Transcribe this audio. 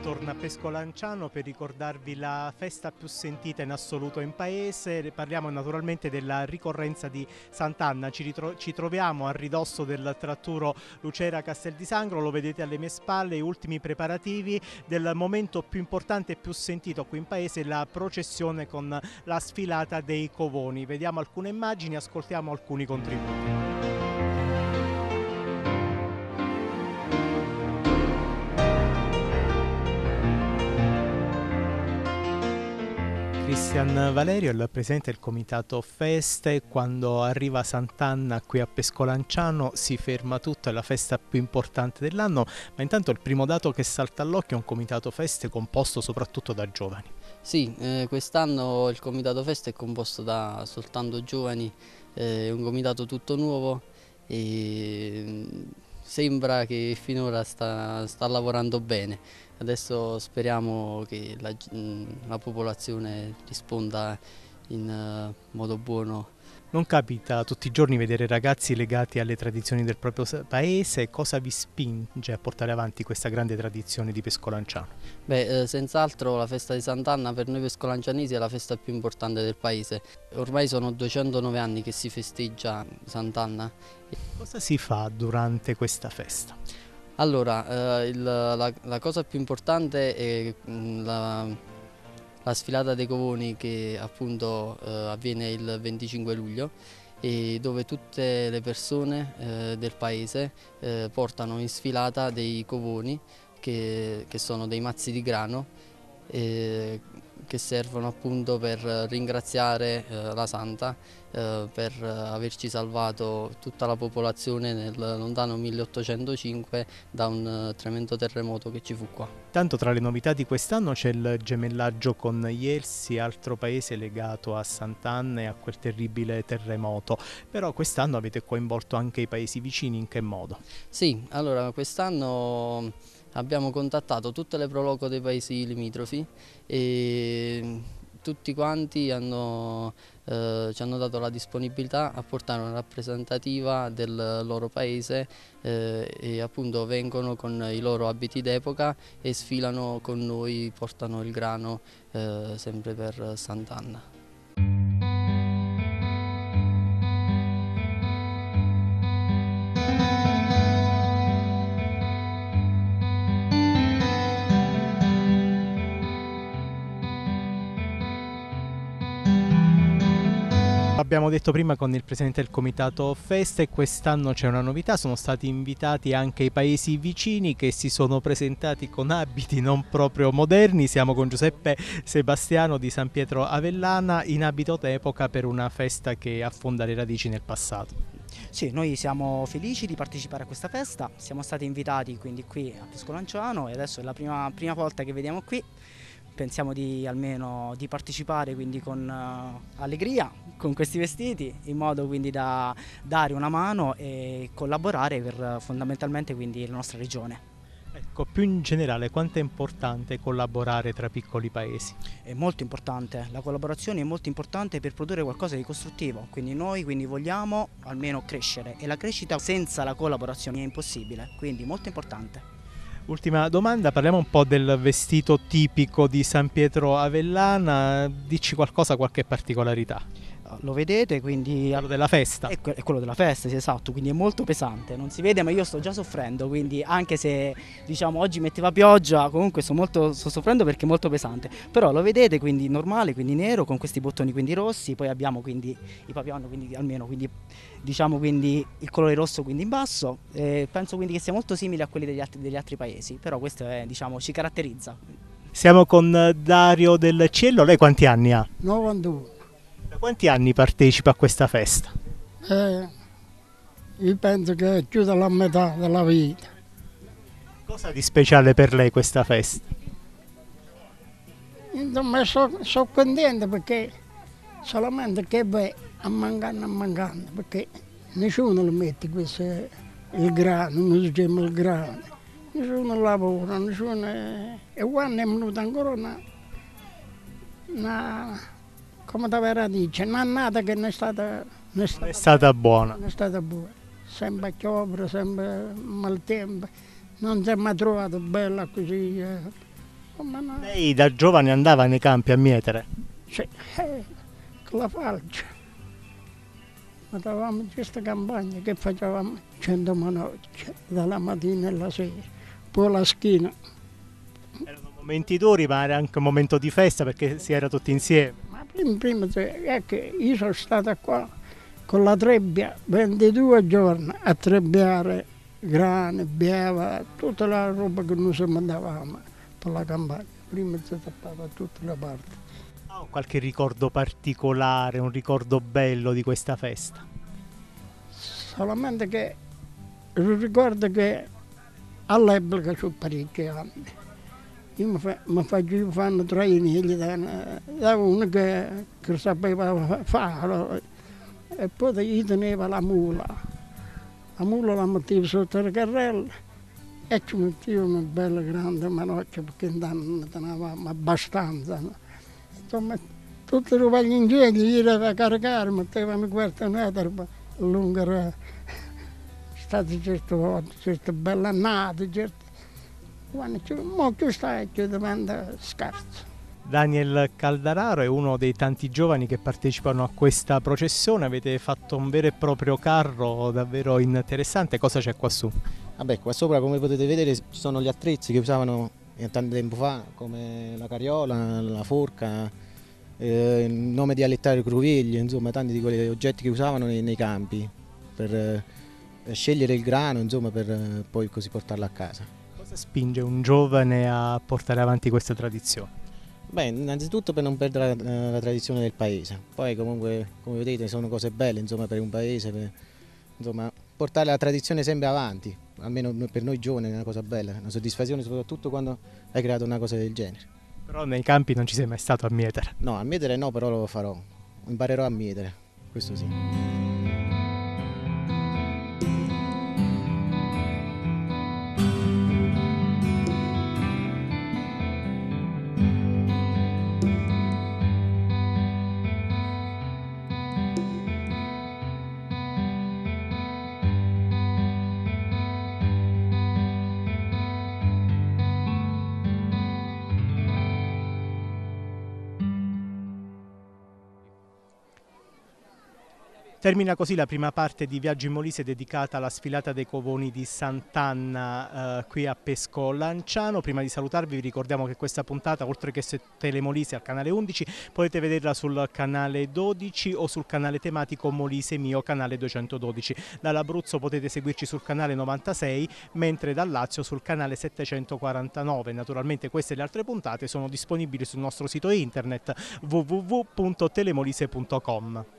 Torna Pescolanciano per ricordarvi la festa più sentita in assoluto in paese. Parliamo naturalmente della ricorrenza di Sant'Anna. Ci troviamo a ridosso del tratturo Lucera-Castel di Sangro, lo vedete alle mie spalle, i ultimi preparativi del momento più importante e più sentito qui in paese, la processione con la sfilata dei covoni. Vediamo alcune immagini, ascoltiamo alcuni contributi. Cristian Valerio è il presidente del comitato feste. Quando arriva Sant'Anna qui a Pescolanciano si ferma tutto, è la festa più importante dell'anno, ma intanto il primo dato che salta all'occhio è un comitato feste composto soprattutto da giovani. Sì, quest'anno il comitato feste è composto da soltanto giovani, è un comitato tutto nuovo e sembra che finora sta lavorando bene. Adesso speriamo che la popolazione risponda in modo buono. Non capita tutti i giorni vedere ragazzi legati alle tradizioni del proprio paese. Cosa vi spinge a portare avanti questa grande tradizione di Pescolanciano? Beh, senz'altro la festa di Sant'Anna per noi pescolancianesi è la festa più importante del paese. Ormai sono 209 anni che si festeggia Sant'Anna. Cosa si fa durante questa festa? Allora, la cosa più importante è la sfilata dei covoni, che appunto avviene il 25 luglio e dove tutte le persone del paese portano in sfilata dei covoni che sono dei mazzi di grano che servono appunto per ringraziare la Santa per averci salvato tutta la popolazione nel lontano 1805 da un tremendo terremoto che ci fu qua. Tanto tra le novità di quest'anno c'è il gemellaggio con Jelsi, altro paese legato a Sant'Anna e a quel terribile terremoto, però quest'anno avete coinvolto anche i paesi vicini. In che modo? Sì, allora quest'anno abbiamo contattato tutte le proloco dei paesi limitrofi e tutti quanti ci hanno dato la disponibilità a portare una rappresentativa del loro paese e appunto vengono con i loro abiti d'epoca e sfilano con noi, portano il grano sempre per Sant'Anna. Abbiamo detto prima con il presidente del comitato feste, quest'anno c'è una novità, sono stati invitati anche i paesi vicini che si sono presentati con abiti non proprio moderni. Siamo con Giuseppe Sebastiano di San Pietro Avellana in abito d'epoca per una festa che affonda le radici nel passato. Sì, noi siamo felici di partecipare a questa festa, siamo stati invitati quindi qui a Pescolanciano e adesso è la prima volta che veniamo qui. Pensiamo almeno di partecipare quindi con allegria, con questi vestiti, in modo quindi da dare una mano e collaborare per fondamentalmente quindi la nostra regione. Ecco, più in generale, quanto è importante collaborare tra piccoli paesi? È molto importante, la collaborazione è molto importante per produrre qualcosa di costruttivo, quindi noi vogliamo almeno crescere e la crescita senza la collaborazione è impossibile, quindi molto importante. Ultima domanda, parliamo un po' del vestito tipico di San Pietro Avellana, dici qualcosa, qualche particolarità? Lo vedete, quindi... Quello della festa. È quello della festa, sì, esatto, quindi è molto pesante, non si vede ma io sto già soffrendo, quindi anche se diciamo oggi metteva pioggia, comunque sto soffrendo perché è molto pesante, però lo vedete quindi normale, quindi nero, con questi bottoni quindi rossi, poi abbiamo quindi i papillon, quindi almeno quindi, diciamo quindi il colore rosso quindi in basso, penso quindi che sia molto simile a quelli degli altri paesi, però questo è, diciamo, ci caratterizza. Siamo con Dario del Cielo. Lei quanti anni ha? 91. Da quanti anni partecipa a questa festa? Io penso che è più della metà della vita. Cosa di speciale per lei questa festa? Insomma, sono contento perché solamente che poi a mancare, perché nessuno lo mette questo, il grano, non si chiama il grano, nessuno lavora, nessuno... E quando è venuta ancora una come davvero dice, un'annata che non è stata buona. Non è stata buona, sempre piove, sempre maltempo, non si è mai trovata bella così. No. Lei da giovane andava nei campi a mietere? Sì, con la falce. Andavamo in questa campagna che facevamo 100 manocce, dalla mattina alla sera, poi la schiena. Erano momenti duri, ma era anche un momento di festa perché si era tutti insieme. Ma prima ecco, io sono stata qua con la trebbia 22 giorni a trebbiare grane, bieva, tutta la roba che noi si mandavamo per la campagna. Prima si tappava da tutte le parti. Ha qualche ricordo particolare, un ricordo bello di questa festa? Solamente che ricordo che all'epoca sono parecchi anni. Io mi fanno trainigli da uno che sapeva farlo, e poi io tenevo la mula la mettevo sotto le carrelle e ci mettevo una bella grande manoccia perché intanto ne tenevamo abbastanza. Insomma, tutti i rubagli ingegni erano a caricare, mettevamo questa un'eterba lunga, state certe volte, certe belle annate, certe... Molto stai, ci domanda scarso. Daniel Caldararo è uno dei tanti giovani che partecipano a questa processione. Avete fatto un vero e proprio carro davvero interessante. Cosa c'è qua su? Vabbè, qua sopra, come potete vedere, ci sono gli attrezzi che usavano tanto tempo fa, come la carriola, la forca, il nome di Alettario Cruviglio, insomma tanti di quegli oggetti che usavano nei campi per scegliere il grano, insomma, per poi così portarlo a casa. Spinge un giovane a portare avanti questa tradizione? Beh, innanzitutto per non perdere la tradizione del paese, poi comunque come vedete sono cose belle, insomma, per un paese, per, insomma, portare la tradizione sempre avanti, almeno per noi giovani è una cosa bella, una soddisfazione soprattutto quando hai creato una cosa del genere. Però nei campi non ci sei mai stato a mietere? No, a mietere no, però lo farò, imparerò a mietere, questo sì. Termina così la prima parte di Viaggi in Molise dedicata alla sfilata dei covoni di Sant'Anna qui a Pescolanciano. Prima di salutarvi vi ricordiamo che questa puntata, oltre che su TeleMolise al canale 11, potete vederla sul canale 12 o sul canale tematico Molise Mio, canale 212. Dall'Abruzzo potete seguirci sul canale 96, mentre dal Lazio sul canale 749. Naturalmente queste e le altre puntate sono disponibili sul nostro sito internet www.telemolise.com.